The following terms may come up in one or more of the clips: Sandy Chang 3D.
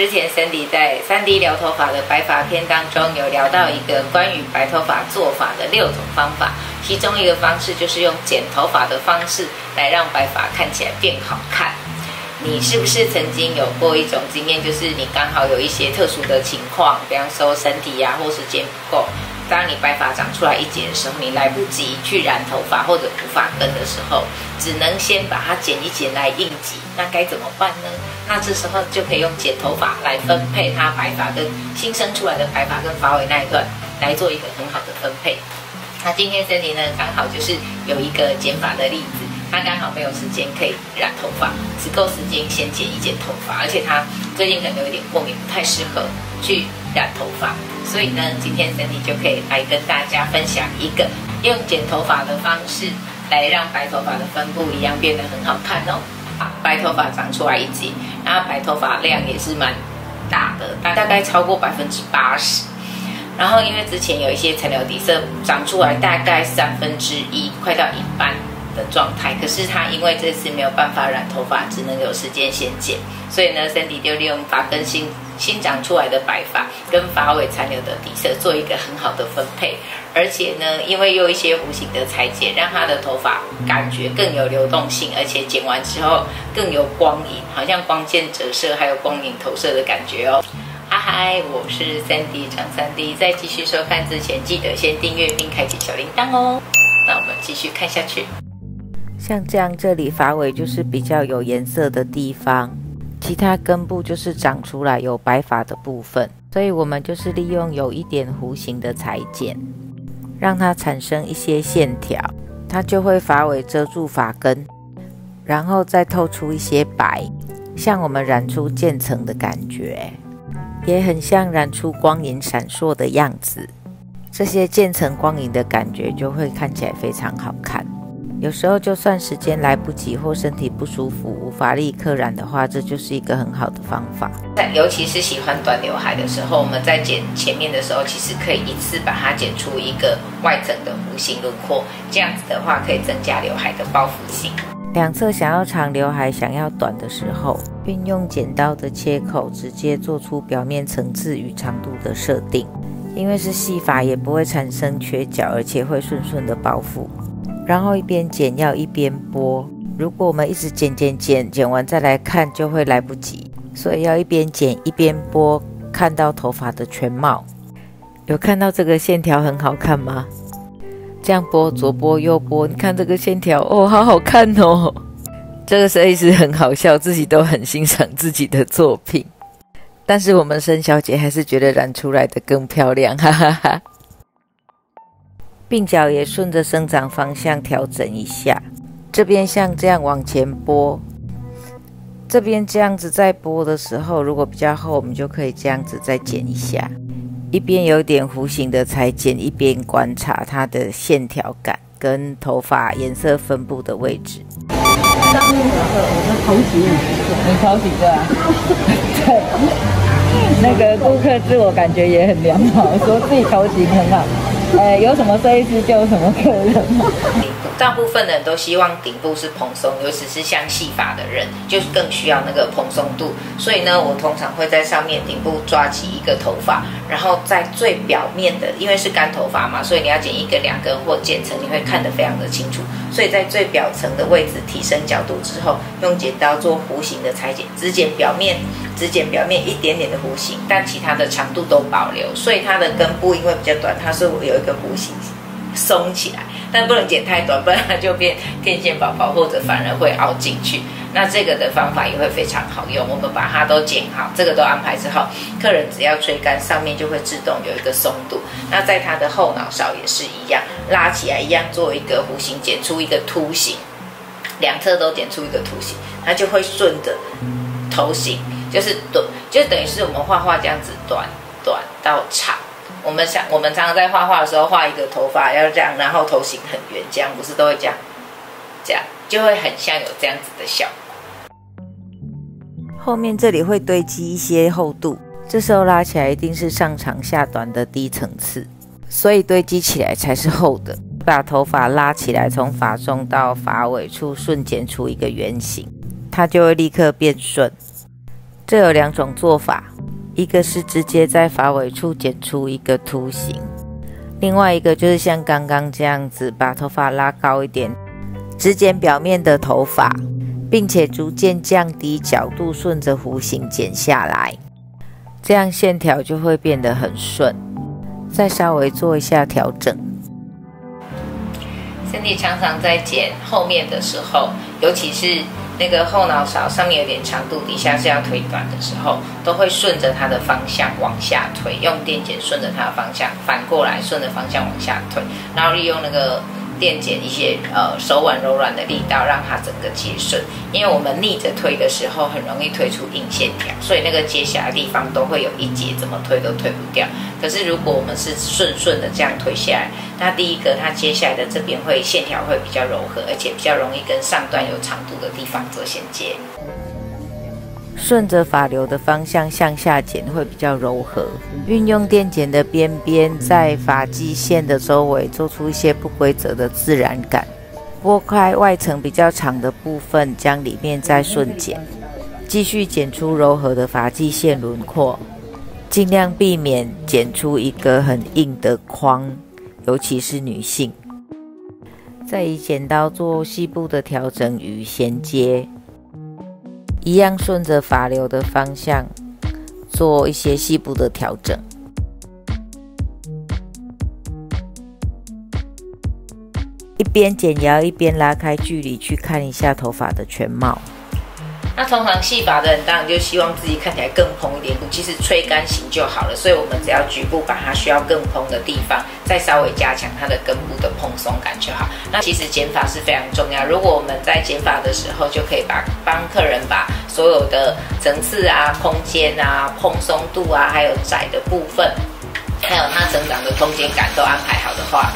之前 Sandy 在 3D 聊头发的白发篇当中有聊到一个关于白头发做法的6种方法，其中一个方式就是用剪头发的方式来让白发看起来变好看。你是不是曾经有过一种经验，就是你刚好有一些特殊的情况，比方说身体啊或时间不够，当你白发长出来一截的时候，你来不及去染头发或者补发根的时候，只能先把它剪一剪来应急，那该怎么办呢？那这时候就可以用剪头发来分配它白发跟新生出来的白发跟发尾那一段来做一个很好的分配。那今天Sandy呢，刚好就是有一个剪发的例子，他刚好没有时间可以染头发，只够时间先剪一剪头发，而且他最近可能有一点过敏，不太适合去染头发，所以呢，今天Sandy就可以来跟大家分享一个用剪头发的方式来让白头发的分布一样变得很好看哦。白头发长出来一截，然后白头发量也是蛮大的，大概超过80%。然后因为之前有一些残留底色长出来，大概1/3，快到一半的状态，可是他因为这次没有办法染头发，只能有时间先剪，所以呢 ，Sandy 就利用发根新长出来的白发跟发尾残留的底色做一个很好的分配，而且呢，因为有一些弧形的裁剪，让他的头发感觉更有流动性，而且剪完之后更有光影，好像光线折射还有光影投射的感觉哦。嗨，我是 Sandy Chang 3D， 在继续收看之前，记得先订阅并开启小铃铛哦。那我们继续看下去。像这样，这里发尾就是比较有颜色的地方，其他根部就是长出来有白发的部分，所以我们就是利用有一点弧形的裁剪，让它产生一些线条，它就会发尾遮住发根，然后再透出一些白，像我们染出渐层的感觉，也很像染出光影闪烁的样子。这些渐层光影的感觉就会看起来非常好看。有时候就算时间来不及或身体不舒服无法立刻染的话，这就是一个很好的方法。尤其是喜欢短刘海的时候，我们在剪前面的时候，其实可以一次把它剪出一个外层的弧形轮廓，这样子的话可以增加刘海的包覆性。两侧想要长刘海想要短的时候，运用剪刀的切口直接做出表面层次与长度的设定，因为是细发也不会产生缺角，而且会顺顺的包覆。然后一边剪要一边拨，如果我们一直剪完再来看就会来不及，所以要一边剪一边拨，看到头发的全貌。有看到这个线条很好看吗？这样拨，左拨右拨，你看这个线条哦，好好看哦。这个设计师很好笑，自己都很欣赏自己的作品，但是我们申小姐还是觉得染出来的更漂亮，哈哈哈。鬓角也顺着生长方向调整一下，这边像这样往前拨，这边这样子在拨的时候，如果比较厚，我们就可以这样子再剪一下，一边有点弧形的裁剪，一边观察它的线条感跟头发颜色分布的位置。上面我的头型，你超级的啊？对，那个顾客自我感觉也很良好，说自己头型很好。有什么设计师就有什么客人。大部分人都希望顶部是蓬松，尤其是像细发的人，就更需要那个蓬松度。所以呢，我通常会在上面顶部抓起一个头发，然后在最表面的，因为是干头发嘛，所以你要剪一根、2根或渐层，你会看得非常的清楚。所以在最表层的位置提升角度之后，用剪刀做弧形的裁剪，只剪表面一点点的弧形，但其他的长度都保留。所以它的根部因为比较短，它是有一个弧形松起来，但不能剪太短，不然它就变天线宝宝，或者反而会凹进去。那这个的方法也会非常好用，我们把它都剪好，这个都安排之后，客人只要吹干，上面就会自动有一个松度。那在它的后脑勺也是一样，拉起来一样做一个弧形，剪出一个凸形，两侧都剪出一个凸形，它就会顺着头型，就是短，就等于是我们画画这样子，短短到长。我们常常在画画的时候，画一个头发要这样，然后头型很圆，这样不是都会这样，这样就会很像有这样子的效果。后面这里会堆积一些厚度，这时候拉起来一定是上长下短的低层次，所以堆积起来才是厚的。把头发拉起来，从发中到发尾处顺剪出一个圆形，它就会立刻变顺。这有两种做法，一个是直接在发尾处剪出一个图形，另外一个就是像刚刚这样子把头发拉高一点，只剪表面的头发，并且逐渐降低角度，顺着弧形剪下来，这样线条就会变得很顺。再稍微做一下调整。 Sandy 常常在剪后面的时候，尤其是那个后脑勺上面有点长度，底下是要推短的时候，都会顺着它的方向往下推，用电剪顺着它的方向，反过来顺着方向往下推，然后利用那个电剪一些手腕柔软的力道，让它整个接顺。因为我们逆着推的时候，很容易推出硬线条，所以那个接下来的地方都会有一节怎么推都推不掉。可是如果我们是顺的这样推下来， 那第一个，它接下来的这边会线条会比较柔和，而且比较容易跟上段有长度的地方做衔接。顺着发流的方向向下剪会比较柔和。运用电剪的边边，在发际线的周围做出一些不规则的自然感。拨开外层比较长的部分，将里面再顺剪，继续剪出柔和的发际线轮廓，尽量避免剪出一个很硬的框。 尤其是女性，再以剪刀做细部的调整与衔接，一样顺着发流的方向做一些细部的调整。一边剪摇一边拉开距离，去看一下头发的全貌。 那通常细发的人当然就希望自己看起来更蓬一点，其实吹干型就好了。所以我们只要局部把它需要更蓬的地方，再稍微加强它的根部的蓬松感就好。那其实剪发是非常重要，如果我们在剪发的时候就可以帮客人把所有的层次啊、空间啊、蓬松度啊，还有窄的部分，还有它成长的空间感都安排好的话，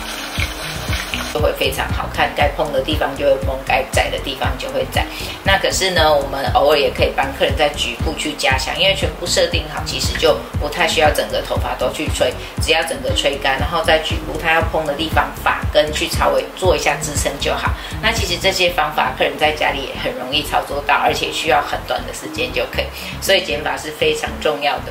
就会非常好看，该蓬的地方就会蓬，该窄的地方就会窄。那可是呢，我们偶尔也可以帮客人在局部去加强，因为全部设定好，其实就不太需要整个头发都去吹，只要整个吹干，然后在局部它要蓬的地方，发根去稍微做一下支撑就好。那其实这些方法客人在家里也很容易操作到，而且需要很短的时间就可以，所以剪发是非常重要的。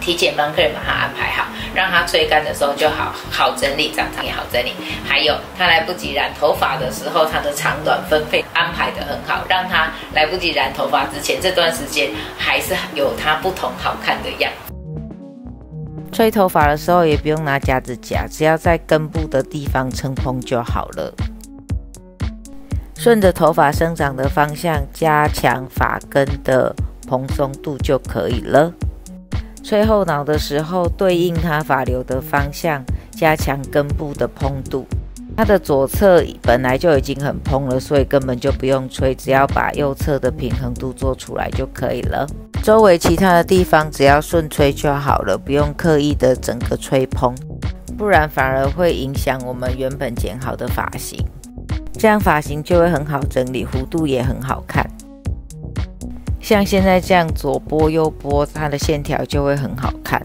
体检帮客人把它安排好，让它吹干的时候就好整理，长长也好整理。还有他来不及染头发的时候，他的长短分配安排得很好，让他来不及染头发之前这段时间还是有他不同好看的样子。吹头发的时候也不用拿夹子夹，只要在根部的地方撑蓬就好了。顺着头发生长的方向加强发根的蓬松度就可以了。 吹后脑的时候，对应它发流的方向，加强根部的蓬度。它的左侧本来就已经很蓬了，所以根本就不用吹，只要把右侧的平衡度做出来就可以了。周围其他的地方只要顺吹就好了，不用刻意的整个吹蓬，不然反而会影响我们原本剪好的发型。这样发型就会很好整理，弧度也很好看。 像现在这样左拨右拨，它的线条就会很好看。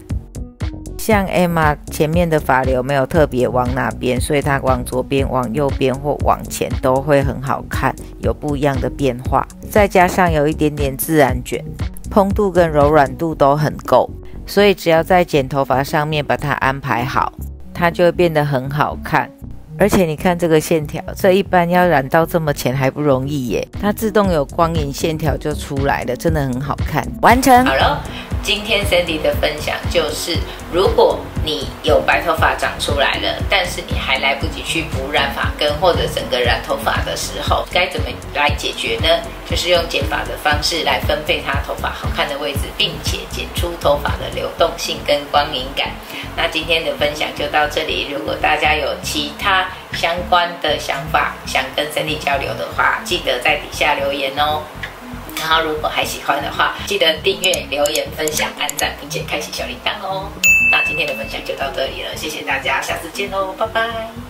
像 Emma 前面的发流没有特别往哪边，所以它往左边、往右边或往前都会很好看，有不一样的变化。再加上有一点点自然卷，蓬度跟柔软度都很够，所以只要在剪头发上面把它安排好，它就会变得很好看。 而且你看这个线条，这一般要染到这么浅还不容易耶，它自动有光影线条就出来了，真的很好看。完成。好了，今天 Sandy 的分享就是，如果你有白头发长出来了，但是你还来不及去补染发根或者整个染头发的时候，该怎么来解决呢？就是用剪发的方式来分配它头发好看的位置，并且剪出头发的流动性跟光影感。 那今天的分享就到这里。如果大家有其他相关的想法，想跟Sandy交流的话，记得在底下留言哦。然后如果还喜欢的话，记得订阅、留言、分享、按赞，并且开启小铃铛哦。那今天的分享就到这里了，谢谢大家，下次见哦，拜拜。